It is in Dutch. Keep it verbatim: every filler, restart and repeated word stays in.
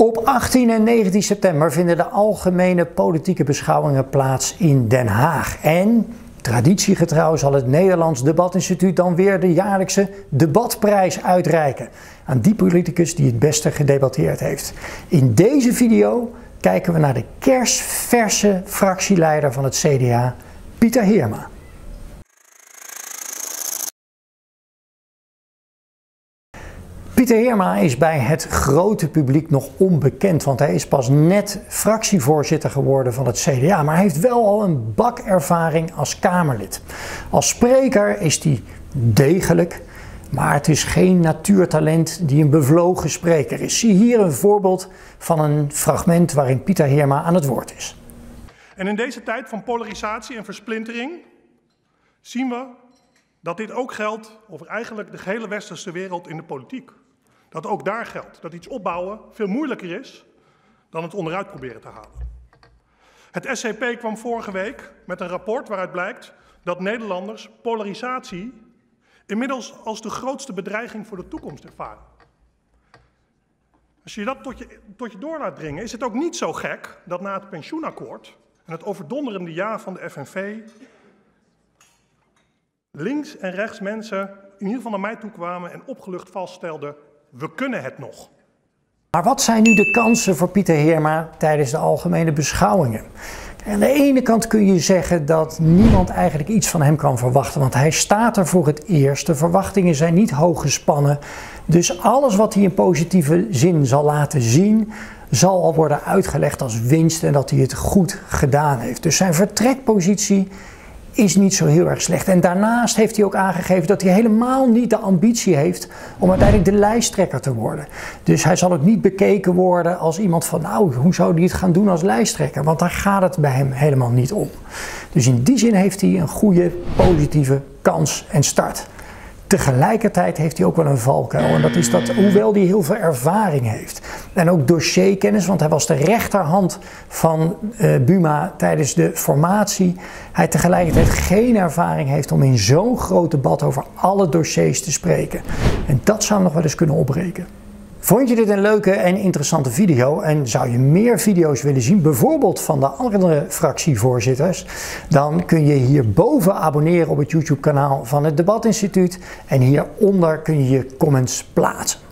Op achttien en negentien september vinden de Algemene Politieke Beschouwingen plaats in Den Haag. En traditiegetrouw zal het Nederlands Debatinstituut dan weer de jaarlijkse Debatprijs uitreiken aan die politicus die het beste gedebatteerd heeft. In deze video kijken we naar de kersverse fractieleider van het C D A, Pieter Heerma. Pieter Heerma is bij het grote publiek nog onbekend, want hij is pas net fractievoorzitter geworden van het C D A, maar hij heeft wel al een bak ervaring als Kamerlid. Als spreker is hij degelijk, maar het is geen natuurtalent die een bevlogen spreker is. Zie hier een voorbeeld van een fragment waarin Pieter Heerma aan het woord is. En in deze tijd van polarisatie en versplintering zien we dat dit ook geldt over eigenlijk de hele westerse wereld in de politiek. Dat ook daar geldt dat iets opbouwen veel moeilijker is dan het onderuit proberen te halen. Het S C P kwam vorige week met een rapport waaruit blijkt dat Nederlanders polarisatie inmiddels als de grootste bedreiging voor de toekomst ervaren. Als je dat tot je, tot je door laat dringen, is het ook niet zo gek dat na het pensioenakkoord en het overdonderende ja van de F N V links en rechts mensen in ieder geval naar mij toe kwamen en opgelucht vaststelden: we kunnen het nog. Maar wat zijn nu de kansen voor Pieter Heerma tijdens de algemene beschouwingen? Aan de ene kant kun je zeggen dat niemand eigenlijk iets van hem kan verwachten, want hij staat er voor het eerst. De verwachtingen zijn niet hoog gespannen, dus alles wat hij in positieve zin zal laten zien, zal al worden uitgelegd als winst en dat hij het goed gedaan heeft. Dus zijn vertrekpositie is niet zo heel erg slecht. En daarnaast heeft hij ook aangegeven dat hij helemaal niet de ambitie heeft om uiteindelijk de lijsttrekker te worden. Dus hij zal ook niet bekeken worden als iemand van, nou, hoe zou hij het gaan doen als lijsttrekker? Want daar gaat het bij hem helemaal niet om. Dus in die zin heeft hij een goede, positieve kans en start. Tegelijkertijd heeft hij ook wel een valkuil en dat is dat, hoewel hij heel veel ervaring heeft en ook dossierkennis, want hij was de rechterhand van uh, Buma tijdens de formatie, hij tegelijkertijd geen ervaring heeft om in zo'n groot debat over alle dossiers te spreken. En dat zou nog wel eens kunnen opbreken. Vond je dit een leuke en interessante video en zou je meer video's willen zien, bijvoorbeeld van de andere fractievoorzitters, dan kun je hierboven abonneren op het YouTube kanaal van het Debatinstituut en hieronder kun je je comments plaatsen.